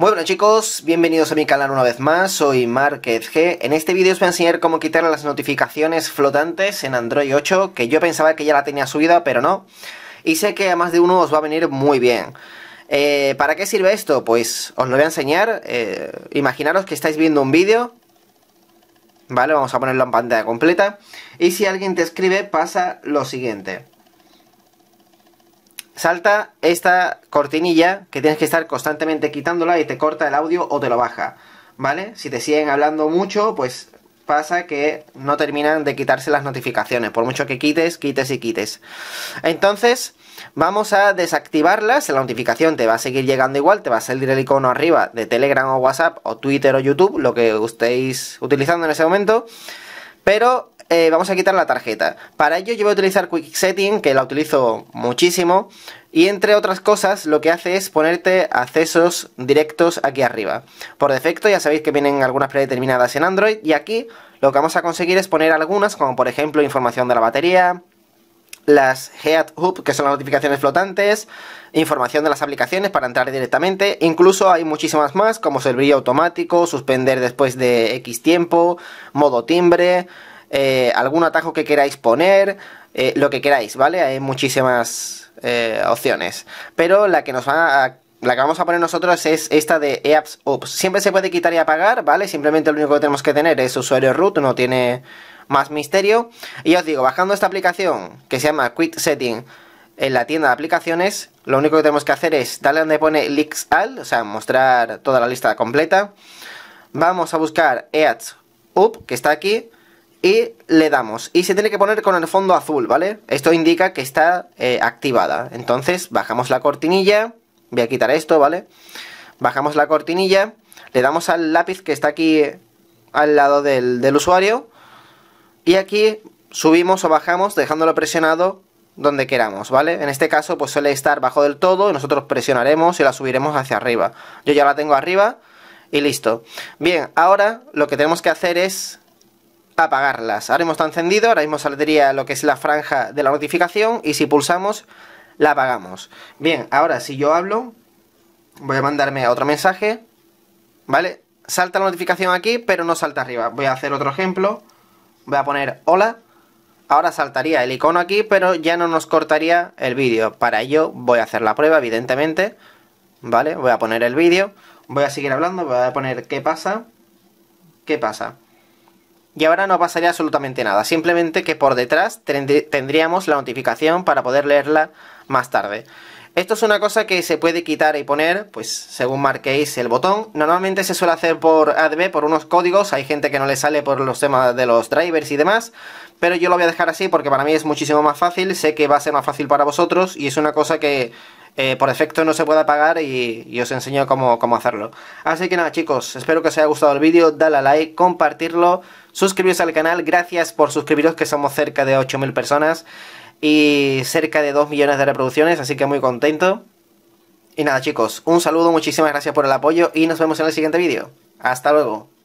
Muy bueno chicos, bienvenidos a mi canal una vez más, soy Márquez G. En este vídeo os voy a enseñar cómo quitar las notificaciones flotantes en Android 8, que yo pensaba que ya la tenía subida, pero no. Y sé que a más de uno os va a venir muy bien. ¿Para qué sirve esto? Pues os lo voy a enseñar. Imaginaros que estáis viendo un vídeo, ¿vale? Vamos a ponerlo en pantalla completa. Y si alguien te escribe, pasa lo siguiente. Salta esta cortinilla que tienes que estar constantemente quitándola y te corta el audio o te lo baja, ¿vale? Si te siguen hablando mucho, pues pasa que no terminan de quitarse las notificaciones, por mucho que quites, quites y quites. Entonces, vamos a desactivarlas, la notificación te va a seguir llegando igual, te va a salir el icono arriba de Telegram o WhatsApp o Twitter o YouTube, lo que estéis utilizando en ese momento, pero vamos a quitar la tarjeta. Para ello yo voy a utilizar Quick Setting, que la utilizo muchísimo, y entre otras cosas lo que hace es ponerte accesos directos aquí arriba. Por defecto ya sabéis que vienen algunas predeterminadas en Android, y aquí lo que vamos a conseguir es poner algunas, como por ejemplo información de la batería, las Heads Up, que son las notificaciones flotantes, información de las aplicaciones para entrar directamente, incluso hay muchísimas más, como servicio automático, suspender después de X tiempo, modo timbre, algún atajo que queráis poner, lo que queráis, ¿vale? Hay muchísimas opciones, pero la que vamos a poner nosotros es esta de App Ops. Siempre se puede quitar y apagar, ¿vale? Simplemente lo único que tenemos que tener es usuario root, no tiene más misterio. Y os digo, bajando esta aplicación que se llama Quick Setting en la tienda de aplicaciones, lo único que tenemos que hacer es darle donde pone Links All, o sea, mostrar toda la lista completa. Vamos a buscar Heads Up, que está aquí, y le damos, y se tiene que poner con el fondo azul, ¿vale? Esto indica que está activada. Entonces bajamos la cortinilla, voy a quitar esto, ¿vale? Bajamos la cortinilla, le damos al lápiz que está aquí al lado del usuario, y aquí subimos o bajamos dejándolo presionado donde queramos, ¿vale? En este caso pues suele estar bajo del todo, y nosotros presionaremos y la subiremos hacia arriba. Yo ya la tengo arriba y listo. Bien, ahora lo que tenemos que hacer es apagarlas. Ahora mismo está encendido, ahora mismo saldría lo que es la franja de la notificación, y si pulsamos la apagamos. Bien, ahora si yo hablo, voy a mandarme otro mensaje, ¿vale? Salta la notificación aquí, pero no salta arriba. Voy a hacer otro ejemplo, voy a poner hola, ahora saltaría el icono aquí, pero ya no nos cortaría el vídeo. Para ello voy a hacer la prueba, evidentemente, ¿vale? Voy a poner el vídeo, voy a seguir hablando, voy a poner ¿qué pasa? ¿Qué pasa? Y ahora no pasaría absolutamente nada, simplemente que por detrás tendríamos la notificación para poder leerla más tarde. Esto es una cosa que se puede quitar y poner, pues según marquéis el botón. Normalmente se suele hacer por ADB, por unos códigos, hay gente que no le sale por los temas de los drivers y demás, pero yo lo voy a dejar así porque para mí es muchísimo más fácil, sé que va a ser más fácil para vosotros, y es una cosa que por defecto no se puede apagar, y os enseño cómo hacerlo. Así que nada chicos, espero que os haya gustado el vídeo, dale a like, compartirlo, suscribiros al canal, gracias por suscribiros, que somos cerca de 8.000 personas y cerca de 2 millones de reproducciones, así que muy contento. Y nada chicos, un saludo, muchísimas gracias por el apoyo y nos vemos en el siguiente vídeo. Hasta luego.